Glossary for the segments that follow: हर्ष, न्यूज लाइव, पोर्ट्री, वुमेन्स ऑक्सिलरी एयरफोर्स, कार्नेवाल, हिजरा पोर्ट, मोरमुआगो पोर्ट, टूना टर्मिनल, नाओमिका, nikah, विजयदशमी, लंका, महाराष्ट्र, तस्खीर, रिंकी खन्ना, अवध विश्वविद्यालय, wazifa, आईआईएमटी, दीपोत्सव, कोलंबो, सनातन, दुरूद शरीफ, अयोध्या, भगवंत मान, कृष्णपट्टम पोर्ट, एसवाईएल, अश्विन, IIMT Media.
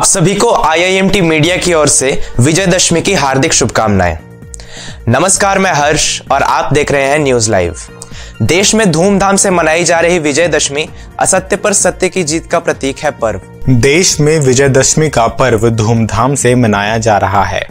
आप सभी को आईआईएमटी मीडिया की ओर से विजयदशमी की हार्दिक शुभकामनाएं। नमस्कार, मैं हर्ष और आप देख रहे हैं न्यूज लाइव। देश में धूमधाम से मनाई जा रही विजयदशमी असत्य पर सत्य की जीत का प्रतीक है पर्व। देश में विजयदशमी का पर्व धूमधाम से मनाया जा रहा है।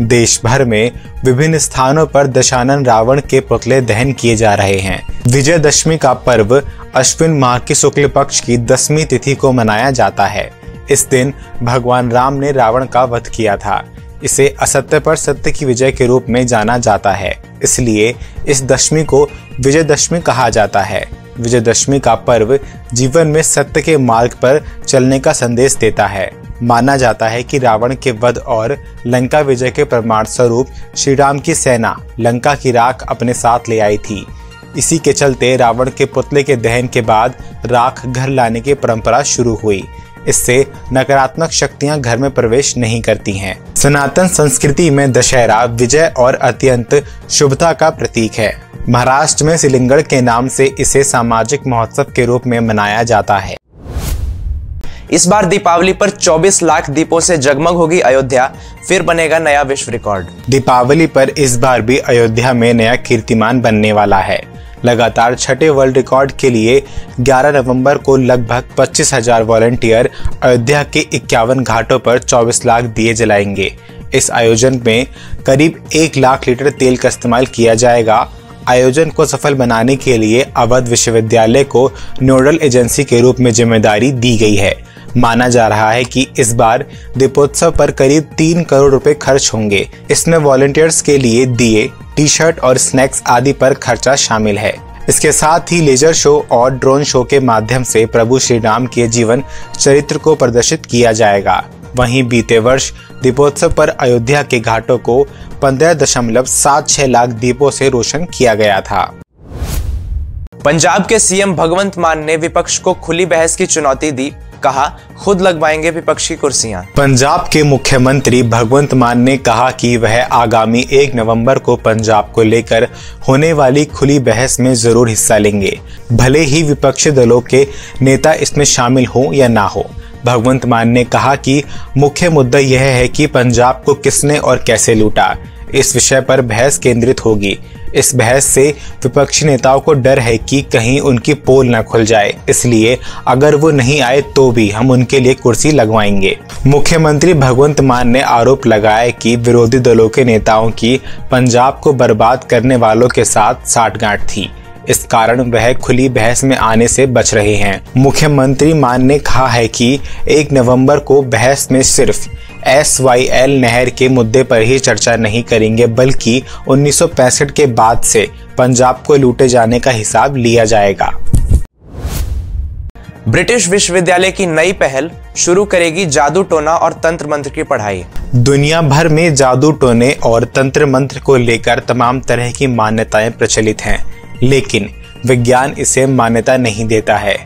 देश भर में विभिन्न स्थानों पर दशानन रावण के पुतले दहन किए जा रहे हैं। विजयदशमी का पर्व अश्विन माह के शुक्ल पक्ष की 10वीं तिथि को मनाया जाता है। इस दिन भगवान राम ने रावण का वध किया था। इसे असत्य पर सत्य की विजय के रूप में जाना जाता है, इसलिए इस दशमी को विजयदशमी कहा जाता है। विजयदशमी का पर्व जीवन में सत्य के मार्ग पर चलने का संदेश देता है। माना जाता है कि रावण के वध और लंका विजय के प्रमाण स्वरूप श्री राम की सेना लंका की राख अपने साथ ले आई थी। इसी के चलते रावण के पुतले के दहन के बाद राख घर लाने की परंपरा शुरू हुई। इससे नकारात्मक शक्तियां घर में प्रवेश नहीं करती हैं। सनातन संस्कृति में दशहरा विजय और अत्यंत शुभता का प्रतीक है। महाराष्ट्र में सिलंगण के नाम से इसे सामाजिक महोत्सव के रूप में मनाया जाता है। इस बार दीपावली पर 24 लाख दीपों से जगमग होगी अयोध्या, फिर बनेगा नया विश्व रिकॉर्ड। दीपावली पर इस बार भी अयोध्या में नया कीर्तिमान बनने वाला है। लगातार छठे वर्ल्ड रिकॉर्ड के लिए 11 नवंबर को लगभग 25,000 वॉलंटियर अयोध्या के 51 घाटों पर 24 लाख दिए जलाएंगे। इस आयोजन में करीब 1 लाख लीटर तेल का इस्तेमाल किया जाएगा। आयोजन को सफल बनाने के लिए अवध विश्वविद्यालय को नोडल एजेंसी के रूप में जिम्मेदारी दी गई है। माना जा रहा है कि इस बार दीपोत्सव पर करीब 3 करोड़ रुपए खर्च होंगे। इसमें वॉलंटियर्स के लिए दिए, टी शर्ट और स्नैक्स आदि पर खर्चा शामिल है। इसके साथ ही लेजर शो और ड्रोन शो के माध्यम से प्रभु श्री राम के जीवन चरित्र को प्रदर्शित किया जाएगा। वहीं बीते वर्ष दीपोत्सव पर अयोध्या के घाटों को 15.76 लाख दीपों से रोशन किया गया था। पंजाब के सीएम भगवंत मान ने विपक्ष को खुली बहस की चुनौती दी, कहा खुद लगवाएंगे विपक्ष की कुर्सियां। पंजाब के मुख्यमंत्री भगवंत मान ने कहा कि वह आगामी 1 नवंबर को पंजाब को लेकर होने वाली खुली बहस में जरूर हिस्सा लेंगे, भले ही विपक्षी दलों के नेता इसमें शामिल हो या ना हो। भगवंत मान ने कहा कि मुख्य मुद्दा यह है कि पंजाब को किसने और कैसे लूटा, इस विषय पर बहस केंद्रित होगी। इस बहस से विपक्षी नेताओं को डर है कि कहीं उनकी पोल न खुल जाए, इसलिए अगर वो नहीं आए तो भी हम उनके लिए कुर्सी लगवाएंगे। मुख्यमंत्री भगवंत मान ने आरोप लगाया कि विरोधी दलों के नेताओं की पंजाब को बर्बाद करने वालों के साथ साठगांठ थी, इस कारण वह खुली बहस में आने से बच रहे हैं। मुख्यमंत्री मान ने कहा है कि 1 नवंबर को बहस में सिर्फ एसवाईएल नहर के मुद्दे पर ही चर्चा नहीं करेंगे, बल्कि 1965 के बाद से पंजाब को लूटे जाने का हिसाब लिया जाएगा। ब्रिटिश विश्वविद्यालय की नई पहल शुरू करेगी जादू टोना और तंत्र मंत्र की पढ़ाई। दुनिया भर में जादू टोने और तंत्र मंत्र को लेकर तमाम तरह की मान्यताएं प्रचलित हैं, लेकिन विज्ञान इसे मान्यता नहीं देता है।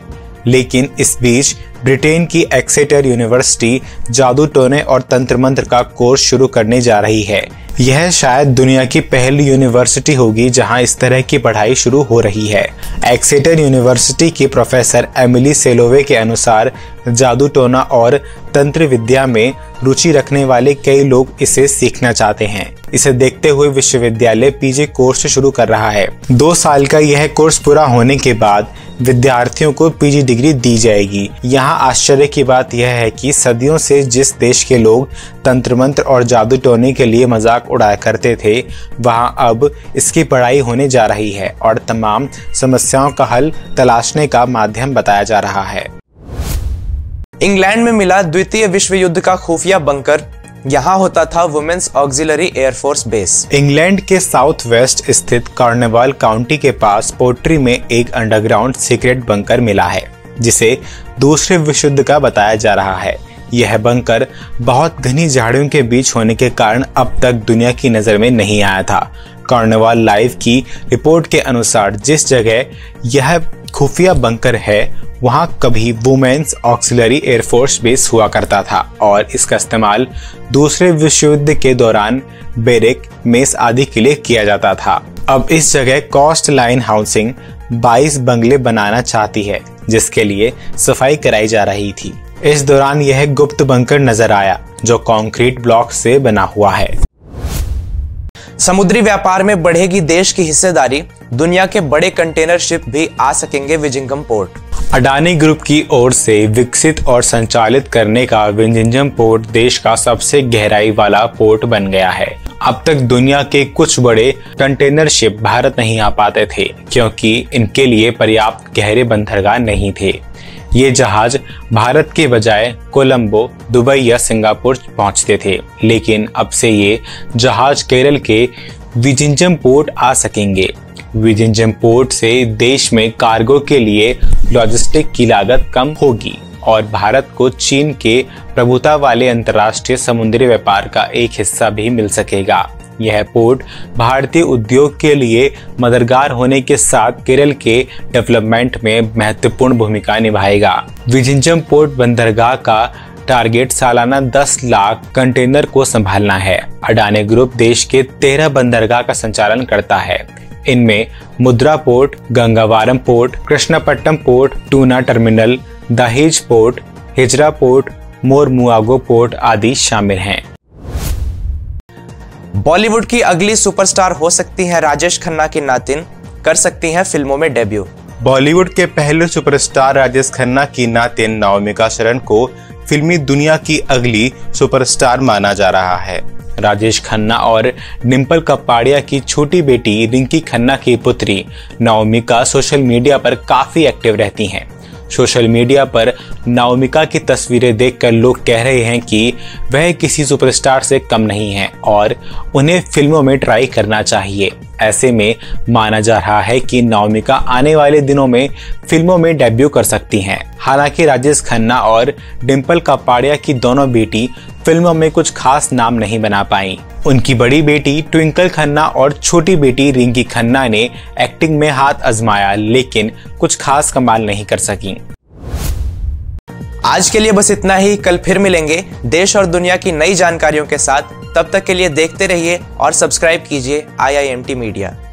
लेकिन इस बीच ब्रिटेन की एक्सेटर यूनिवर्सिटी जादू टोने और तंत्र मंत्र का कोर्स शुरू करने जा रही है। यह शायद दुनिया की पहली यूनिवर्सिटी होगी जहां इस तरह की पढ़ाई शुरू हो रही है। एक्सेटर यूनिवर्सिटी की प्रोफेसर एमिली सेलोवे के अनुसार जादू टोना और तंत्र विद्या में रुचि रखने वाले कई लोग इसे सीखना चाहते हैं। इसे देखते हुए विश्वविद्यालय पीजी कोर्स शुरू कर रहा है। 2 साल का यह कोर्स पूरा होने के बाद विद्यार्थियों को पीजी डिग्री दी जाएगी। यहाँ आश्चर्य की बात यह है कि सदियों से जिस देश के लोग तंत्र मंत्र और जादू टोने के लिए मजाक उड़ाया करते थे, वहाँ अब इसकी पढ़ाई होने जा रही है और तमाम समस्याओं का हल तलाशने का माध्यम बताया जा रहा है। इंग्लैंड में मिला द्वितीय विश्व युद्ध का खुफिया बंकर, यहाँ होता था वुमेन्स ऑक्सिलरी एयरफोर्स base. England के साउथ वेस्ट स्थित कार्नेवाल काउंटी के पास पोर्ट्री में एक अंडरग्राउंड सीक्रेट बंकर मिला है, जिसे दूसरे विश्व युद्ध का बताया जा रहा है। यह बंकर बहुत घनी झाड़ियों के बीच होने के कारण अब तक दुनिया की नजर में नहीं आया था। कार्नेवाल लाइव की रिपोर्ट के अनुसार जिस जगह यह खुफिया बंकर है, वहां कभी वुमेन्स ऑक्सिलरी एयरफोर्स बेस हुआ करता था और इसका इस्तेमाल दूसरे विश्व युद्ध के दौरान बैरक, मेस आदि के लिए किया जाता था। अब इस जगह कॉस्ट लाइन हाउसिंग 22 बंगले बनाना चाहती है, जिसके लिए सफाई कराई जा रही थी। इस दौरान यह गुप्त बंकर नजर आया जो कंक्रीट ब्लॉक से बना हुआ है। समुद्री व्यापार में बढ़ेगी देश की हिस्सेदारी, दुनिया के बड़े कंटेनर शिप भी आ सकेंगे विझिंजम पोर्ट। अडानी ग्रुप की ओर से विकसित और संचालित करने का विझिंजम पोर्ट देश का सबसे गहराई वाला पोर्ट बन गया है। अब तक दुनिया के कुछ बड़े कंटेनर शिप भारत नहीं आ पाते थे क्योंकि इनके लिए पर्याप्त गहरे बंदरगाह नहीं थे। ये जहाज भारत के बजाय कोलंबो, दुबई या सिंगापुर पहुंचते थे, लेकिन अब से ये जहाज केरल के विझिंजम पोर्ट आ सकेंगे। विझिंजम पोर्ट से देश में कार्गो के लिए लॉजिस्टिक की लागत कम होगी और भारत को चीन के प्रभुता वाले अंतर्राष्ट्रीय समुद्री व्यापार का एक हिस्सा भी मिल सकेगा। यह पोर्ट भारतीय उद्योग के लिए मददगार होने के साथ केरल के डेवलपमेंट में महत्वपूर्ण भूमिका निभाएगा। विझिंजम पोर्ट बंदरगाह का टारगेट सालाना 10 लाख कंटेनर को संभालना है। अडानी ग्रुप देश के 13 बंदरगाह का संचालन करता है। इनमें Mudra port, Gangavaram port, कृष्णपट्टम पोर्ट, टूना टर्मिनल, Dahej port, हिजरा पोर्ट, मोरमुआगो पोर्ट आदि शामिल हैं। बॉलीवुड की अगली सुपरस्टार हो सकती हैं राजेश खन्ना की नातिन, कर सकती हैं फिल्मों में डेब्यू। बॉलीवुड के पहले सुपरस्टार राजेश खन्ना की नातिन नाओमिका शरण को फिल्मी दुनिया की अगली सुपरस्टार माना जा रहा है। राजेश खन्ना और डिंपल कपाड़िया की छोटी बेटी रिंकी खन्ना की पुत्री नाओमिका सोशल मीडिया पर काफी एक्टिव रहती हैं। सोशल मीडिया पर नाओमिका की तस्वीरें देखकर लोग कह रहे हैं कि वह किसी सुपरस्टार से कम नहीं है और उन्हें फिल्मों में ट्राई करना चाहिए। ऐसे में माना जा रहा है कि नाओमिका आने वाले दिनों में फिल्मों में डेब्यू कर सकती हैं। हालांकि राजेश खन्ना और डिंपल कपाड़िया की दोनों बेटी फिल्मों में कुछ खास नाम नहीं बना पाई। उनकी बड़ी बेटी ट्विंकल खन्ना और छोटी बेटी रिंकी खन्ना ने एक्टिंग में हाथ आजमाया लेकिन कुछ खास कमाल नहीं कर सकी। आज के लिए बस इतना ही, कल फिर मिलेंगे देश और दुनिया की नई जानकारियों के साथ। तब तक के लिए देखते रहिए और सब्सक्राइब कीजिए IIMT मीडिया।